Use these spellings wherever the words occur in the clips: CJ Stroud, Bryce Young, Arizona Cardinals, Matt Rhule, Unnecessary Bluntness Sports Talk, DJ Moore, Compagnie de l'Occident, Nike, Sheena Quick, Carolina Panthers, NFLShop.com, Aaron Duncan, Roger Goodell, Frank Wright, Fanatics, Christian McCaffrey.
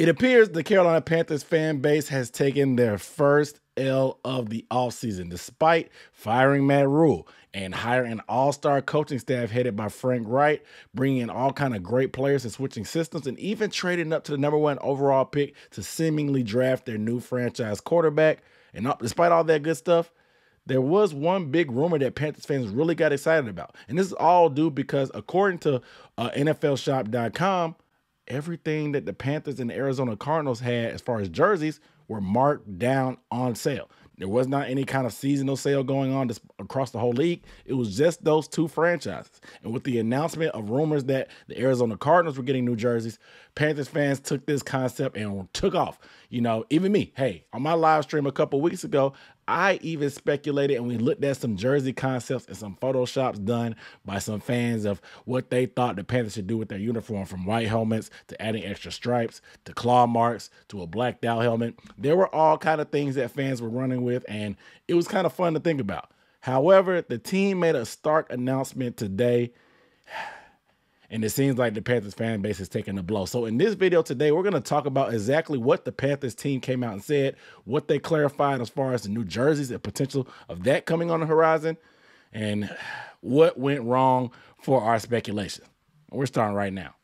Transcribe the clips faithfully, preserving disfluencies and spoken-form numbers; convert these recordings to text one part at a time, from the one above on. It appears the Carolina Panthers fan base has taken their first L of the offseason, despite firing Matt Rhule and hiring an all-star coaching staff headed by Frank Wright, bringing in all kind of great players and switching systems, and even trading up to the number one overall pick to seemingly draft their new franchise quarterback. And despite all that good stuff, there was one big rumor that Panthers fans really got excited about. And this is all due because, according to uh, N F L shop dot com, everything that the Panthers and the Arizona Cardinals had as far as jerseys were marked down on sale. There was not any kind of seasonal sale going on across the whole league. It was just those two franchises. And with the announcement of rumors that the Arizona Cardinals were getting new jerseys, Panthers fans took this concept and took off. You know, even me, hey, on my live stream a couple weeks ago, I even speculated and we looked at some jersey concepts and some photoshops done by some fans of what they thought the Panthers should do with their uniform, from white helmets to adding extra stripes to claw marks to a blacked out helmet. There were all kind of things that fans were running with, and it was kind of fun to think about. However, the team made a stark announcement today, and it seems like the Panthers fan base is taking a blow. So in this video today, we're going to talk about exactly what the Panthers team came out and said, what they clarified as far as the new jerseys and potential of that coming on the horizon, and what went wrong for our speculation. We're starting right now.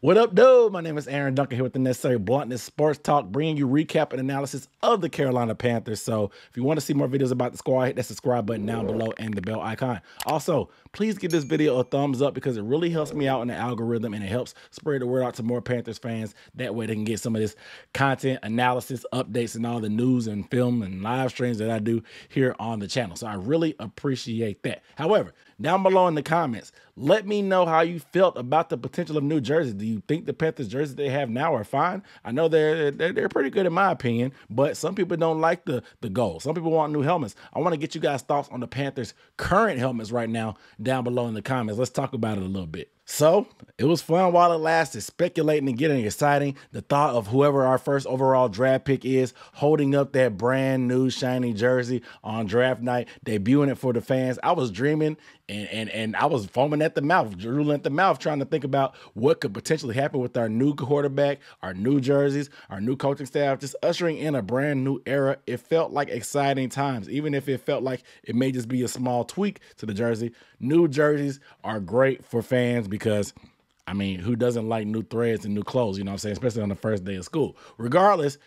What up, dude? My name is Aaron Duncan here with the Necessary Bluntness Sports Talk, bringing you recap and analysis of the Carolina Panthers. So if you want to see more videos about the squad, hit that subscribe button down below and the bell icon. Also, please give this video a thumbs up because it really helps me out in the algorithm and it helps spread the word out to more Panthers fans. That way they can get some of this content, analysis, updates, and all the news and film and live streams that I do here on the channel. So I really appreciate that. However, down below in the comments, let me know how you felt about the potential of new jerseys. Do you think the Panthers jerseys they have now are fine? I know they're, they're, they're pretty good in my opinion, but some people don't like the, the gold. Some people want new helmets. I want to get you guys' thoughts on the Panthers' current helmets right now down below in the comments. Let's talk about it a little bit. So it was fun while it lasted, speculating and getting exciting. The thought of whoever our first overall draft pick is holding up that brand new shiny jersey on draft night, debuting it for the fans. I was dreaming and and, and I was foaming at the mouth, drooling at the mouth, trying to think about what could potentially happen with our new quarterback, our new jerseys, our new coaching staff, just ushering in a brand new era. It felt like exciting times, even if it felt like it may just be a small tweak to the jersey. New jerseys are great for fans because Because, I mean, who doesn't like new threads and new clothes, you know what I'm saying? Especially on the first day of school. Regardless,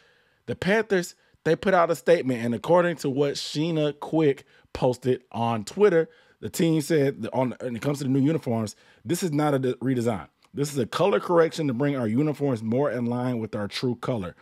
the Panthers, they put out a statement, and according to what Sheena Quick posted on Twitter, the team said, that on, when it comes to the new uniforms, this is not a redesign. This is a color correction to bring our uniforms more in line with our true color,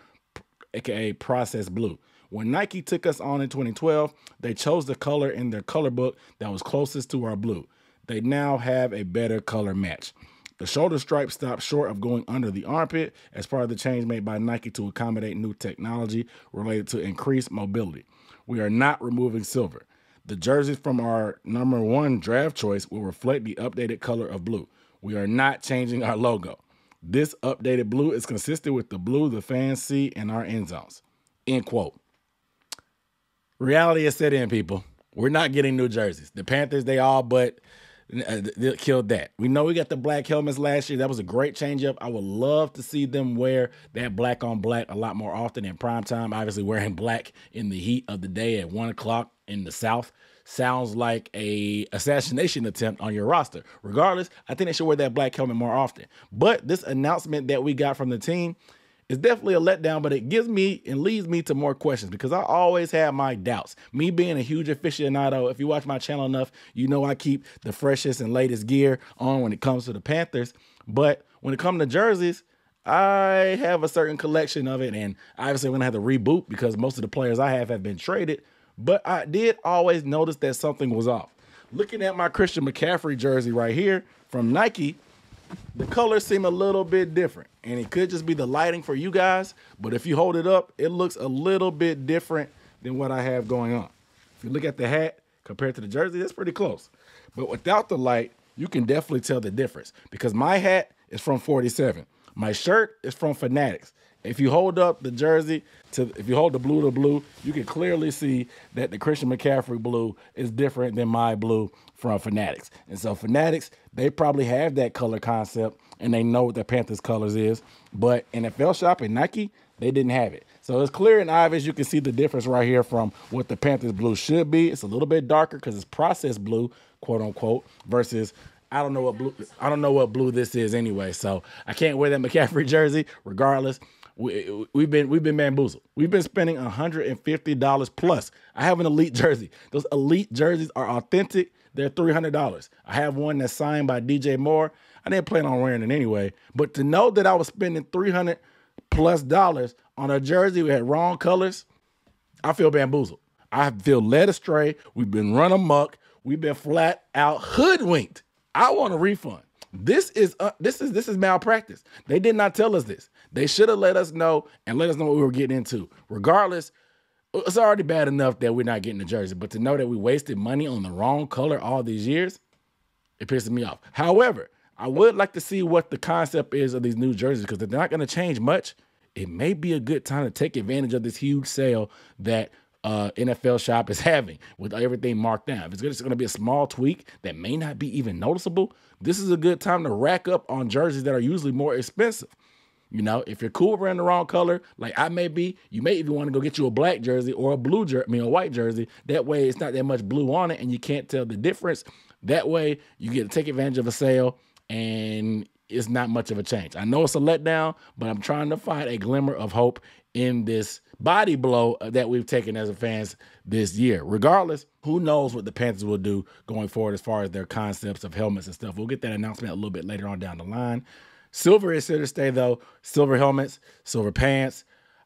aka process blue. When Nike took us on in twenty twelve, they chose the color in their color book that was closest to our blue. They now have a better color match. The shoulder stripe stopped short of going under the armpit as part of the change made by Nike to accommodate new technology related to increased mobility. We are not removing silver. The jerseys from our number one draft choice will reflect the updated color of blue. We are not changing our logo. This updated blue is consistent with the blue the fans see in our end zones. End quote. Reality is set in, people. We're not getting new jerseys. The Panthers, they all but... They killed that. We know we got the black helmets last year. That was a great change up. I would love to see them wear that black on black a lot more often in prime time. Obviously, wearing black in the heat of the day at one o'clock in the South sounds like a assassination attempt on your roster. Regardless, I think they should wear that black helmet more often. But this announcement that we got from the team is definitely a letdown, but it gives me and leads me to more questions because I always have my doubts. Me being a huge aficionado, if you watch my channel enough, you know I keep the freshest and latest gear on when it comes to the Panthers. But when it comes to jerseys, I have a certain collection of it, and obviously we're going to have to reboot because most of the players I have have been traded. But I did always notice that something was off. Looking at my Christian McCaffrey jersey right here from Nike, the colors seem a little bit different, and it could just be the lighting for you guys, but if you hold it up, it looks a little bit different than what I have going on. If you look at the hat compared to the jersey, that's pretty close. But without the light, you can definitely tell the difference because my hat is from forty-seven. My shirt is from Fanatics. If you hold up the jersey, to if you hold the blue to blue, you can clearly see that the Christian McCaffrey blue is different than my blue from Fanatics. And so Fanatics, they probably have that color concept, and they know what the Panthers colors is. But N F L Shop and Nike, they didn't have it. So it's clear and obvious. You can see the difference right here from what the Panthers blue should be. It's a little bit darker because it's processed blue, quote unquote, versus I don't know what blue I don't know what blue this is anyway. So I can't wear that McCaffrey jersey regardless. We, we've been we've been bamboozled. We've been spending one hundred fifty dollars plus. I have an elite jersey. Those elite jerseys are authentic. They're three hundred dollars. I have one that's signed by D J Moore. I didn't plan on wearing it anyway. But to know that I was spending three hundred plus dollars on a jersey we had wrong colors, I feel bamboozled. I feel led astray. We've been run amok. We've been flat out hoodwinked. I want a refund. This is uh, this is this is malpractice. They did not tell us this. They should have let us know and let us know what we were getting into. Regardless, it's already bad enough that we're not getting a jersey, but to know that we wasted money on the wrong color all these years, it pisses me off. However, I would like to see what the concept is of these new jerseys, because they're not going to change much. It may be a good time to take advantage of this huge sale that uh, N F L Shop is having with everything marked down. If it's just going to be a small tweak that may not be even noticeable, this is a good time to rack up on jerseys that are usually more expensive. You know, if you're cool with wearing the wrong color, like I may be, you may even want to go get you a black jersey or a blue jersey, I mean a white jersey. That way it's not that much blue on it and you can't tell the difference. That way you get to take advantage of a sale and it's not much of a change. I know it's a letdown, but I'm trying to find a glimmer of hope in this body blow that we've taken as a fans this year. Regardless, who knows what the Panthers will do going forward as far as their concepts of helmets and stuff. We'll get that announcement a little bit later on down the line. Silver is here to stay, though. Silver helmets, silver pants.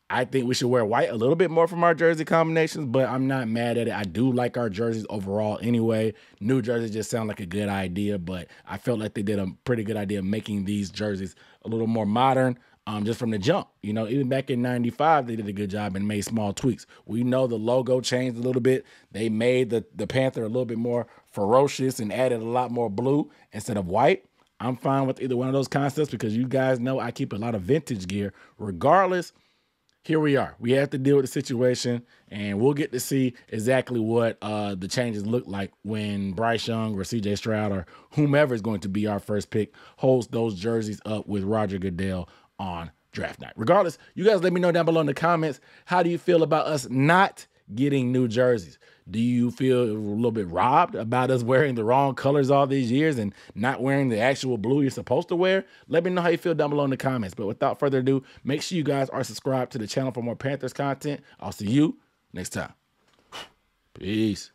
I think we should wear white a little bit more from our jersey combinations, but I'm not mad at it. I do like our jerseys overall anyway. New jerseys just sound like a good idea, but I felt like they did a pretty good idea of making these jerseys a little more modern um, just from the jump. You know, even back in ninety-five, they did a good job and made small tweaks. We know the logo changed a little bit. They made the, the Panther a little bit more ferocious and added a lot more blue instead of white. I'm fine with either one of those concepts because you guys know I keep a lot of vintage gear. Regardless, here we are. We have to deal with the situation, and we'll get to see exactly what uh, the changes look like when Bryce Young or C J Stroud or whomever is going to be our first pick holds those jerseys up with Roger Goodell on draft night. Regardless, you guys let me know down below in the comments, how do you feel about us not getting new jerseys? Do you feel a little bit robbed about us wearing the wrong colors all these years and not wearing the actual blue you're supposed to wear? Let me know how you feel down below in the comments. But without further ado, make sure you guys are subscribed to the channel for more Panthers content. I'll see you next time. Peace.